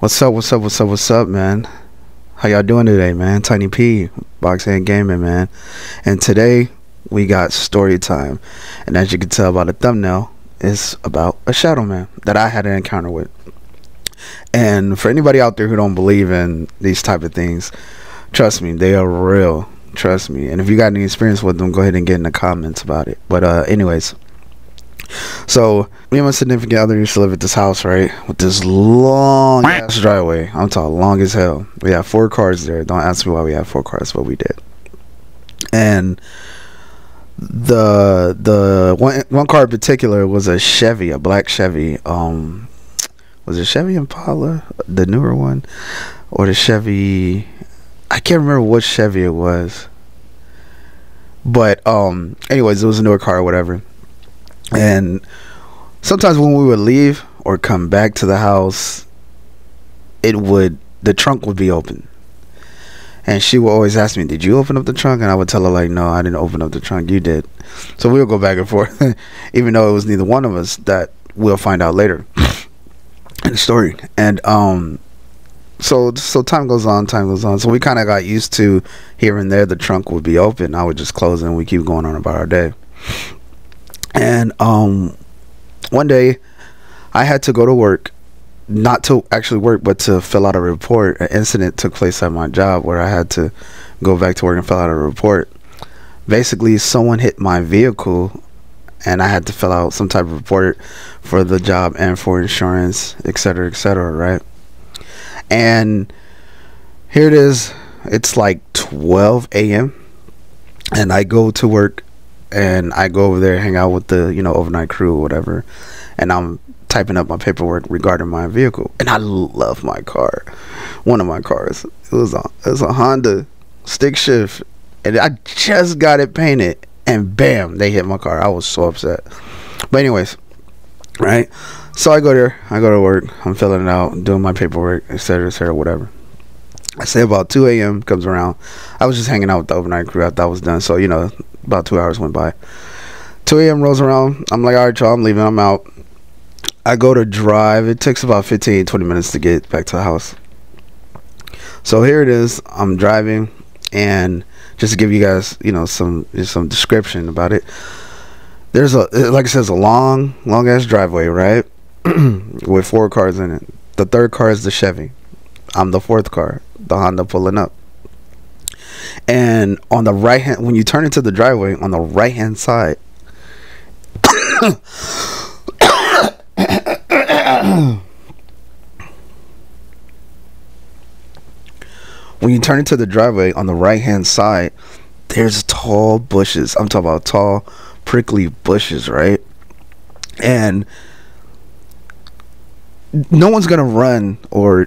What's up, man? How y'all doing today, man? Tiny P, Boxxhead Gaming, man. And today we got story time. And as you can tell by the thumbnail, it's about a shadow man that I had an encounter with. And for anybody out there who don't believe in these type of things, trust me, they are real. Trust me. And if you got any experience with them, go ahead and get in the comments about it. But anyways, so me and my significant other used to live at this house, right, with this long ass driveway. I'm talking long as hell. We had 4 cars there. Don't ask me why we had 4 cars, but we did. And the one car in particular was a Chevy, a black Chevy. Was it Chevy Impala, the newer one, or the Chevy? I can't remember what Chevy it was. But anyways, it was a newer car or whatever. And sometimes when we would leave or come back to the house, the trunk would be open, and she would always ask me, did you open up the trunk? And I would tell her, like, no, I didn't open up the trunk, you did. So we would go back and forth even though it was neither one of us. That we'll find out later in the story. And so time goes on, so we kind of got used to, here and there the trunk would be open, I would just close it, and we keep going on about our day. And one day I had to go to work, not to actually work, but to fill out a report. An incident took place at my job where I had to go back to work and fill out a report. Basically, someone hit my vehicle and I had to fill out some type of report for the job and for insurance, etc., etc., right? And here it is, it's like 12 a.m. and I go to work. And I go over there, hang out with the, you know, overnight crew or whatever, and I'm typing up my paperwork regarding my vehicle. And I love my car, one of my cars. It was a Honda stick shift, and I just got it painted, and bam, they hit my car. I was so upset. But anyways, right? So I go there, I go to work, I'm filling it out, doing my paperwork, etc., etc., whatever. I say about 2 a.m. comes around. I was just hanging out with the overnight crew after I was done. So, you know, about 2 hours went by. 2 a.m. rolls around. I'm like, all right, y'all, I'm leaving. I'm out. I go to drive. It takes about 15, 20 minutes to get back to the house. So here it is. I'm driving. And just to give you guys, you know, some description about it. There's a, like I said, it's a long, long-ass driveway, right? With 4 cars in it. The 3rd car is the Chevy. I'm the 4th car, the Honda, pulling up. And on the right hand, when you turn into the driveway, on the right hand side, when you turn into the driveway, on the right hand side, there's tall bushes. I'm talking about tall, prickly bushes, right? And no one's gonna run or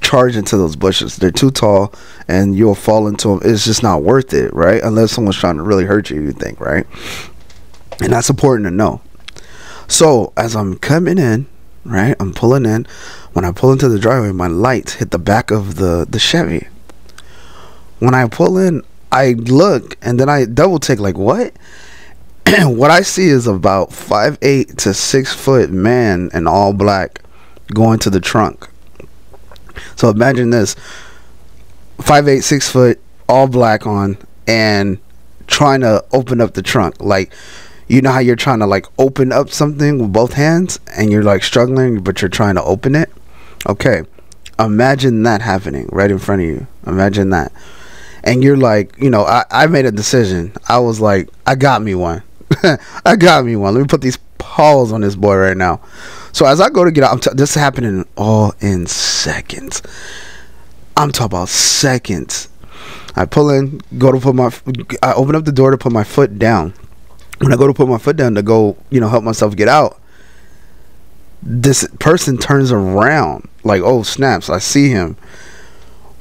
charge into those bushes. They're too tall, and you'll fall into them. It's just not worth it, right? Unless someone's trying to really hurt you, you think, right? And that's important to know. So as I'm coming in, right, I'm pulling in. When I pull into the driveway, my lights hit the back of the Chevy. When I pull in, I look, and then I double take, like, what? And what I see is about 5'8" to 6 foot man in all black going to the trunk. So imagine this, 5'8", 6 foot, all black on, and trying to open up the trunk. Like, you know how you're trying to, like, open up something with both hands, and you're, like, struggling, but you're trying to open it? Okay, imagine that happening right in front of you. Imagine that. And you're like, you know, I made a decision. I was like, I got me one. I got me one. Let me put these paws on this boy right now. So as I go to get out, this is happening all in seconds. I'm talking about seconds. I pull in, go to put my, I open up the door to put my foot down. When I go to put my foot down to go, you know, help myself get out, this person turns around. Like, oh, snaps, I see him.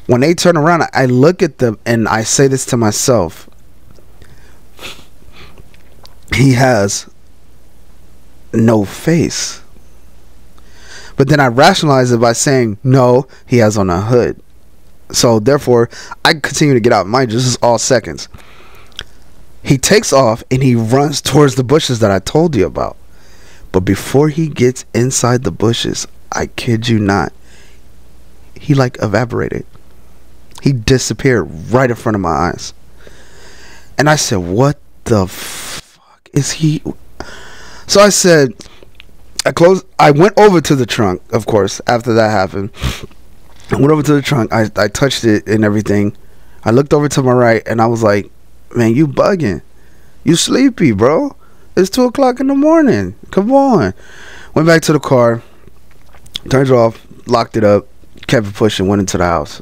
When they turn around, I look at them and I say this to myself. He has no face. But then I rationalize it by saying, no, he has on a hood. So therefore, I continue to get out. Mind you, this is all seconds. He takes off and he runs towards the bushes that I told you about. But before he gets inside the bushes, I kid you not, he like evaporated. He disappeared right in front of my eyes. And I said, what the fuck is he? So I said, I went over to the trunk, of course, after that happened. I went over to the trunk. I touched it and everything. I looked over to my right and I was like, man, you bugging. You sleepy, bro. It's 2 o'clock in the morning. Come on. Went back to the car, turned it off, locked it up, kept it pushing, went into the house,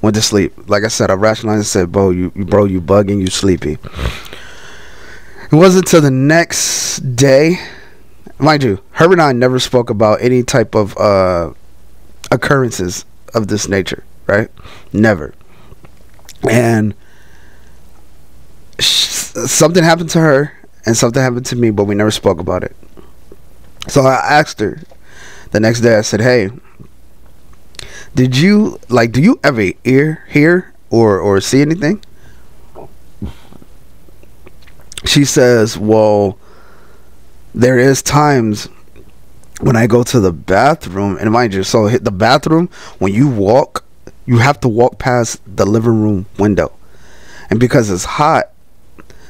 went to sleep. Like I said, I rationalized and said, bro, you bugging, you sleepy. It wasn't until the next day. Mind you, Herb and I never spoke about any type of occurrences of this nature, right? Never. And something happened to her and something happened to me, but we never spoke about it. So I asked her the next day. I said, hey, did you, like, do you ever hear or see anything? She says, well, there is times when I go to the bathroom, and mind you, so hit the bathroom, when you walk, you have to walk past the living room window, and because it's hot,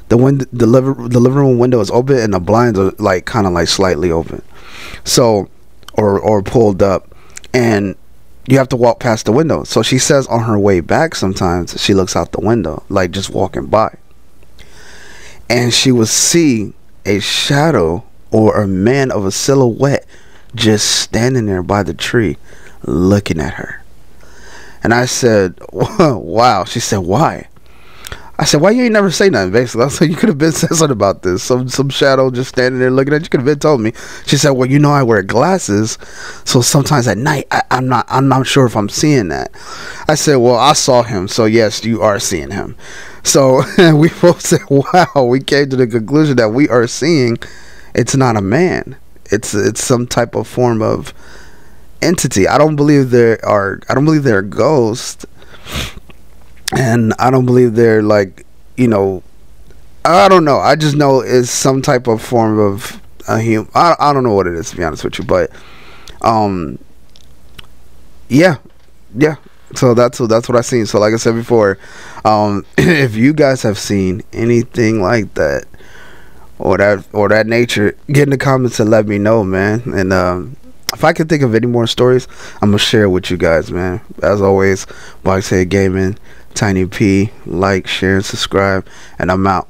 the living room window is open and the blinds are like kind of like slightly open, so or pulled up, and you have to walk past the window. So she says on her way back sometimes she looks out the window, like just walking by, and she would see a shadow or a man of a silhouette just standing there by the tree looking at her. And I said, wow. She said, why? I said, why you ain't never say nothing? Basically, I was like, you could have been saying something about this. Some shadow just standing there looking at you. You could have been told me. She said, well, you know, I wear glasses, so sometimes at night I'm not sure if I'm seeing that. I said, well, I saw him, so yes, you are seeing him. So we both said, wow. We came to the conclusion that we are seeing, it's not a man. It's some type of form of entity. I don't believe they're ghosts. And I don't believe they're like, you know, I don't know. I just know it's some type of form of a human. I don't know what it is, to be honest with you. But, yeah. So that's what I seen. So like I said before, if you guys have seen anything like that or that nature, get in the comments and let me know, man. And if I can think of any more stories, I'm gonna share with you guys, man. As always, Boxxhead Gaming, Tiny P, like, share, and subscribe, and I'm out.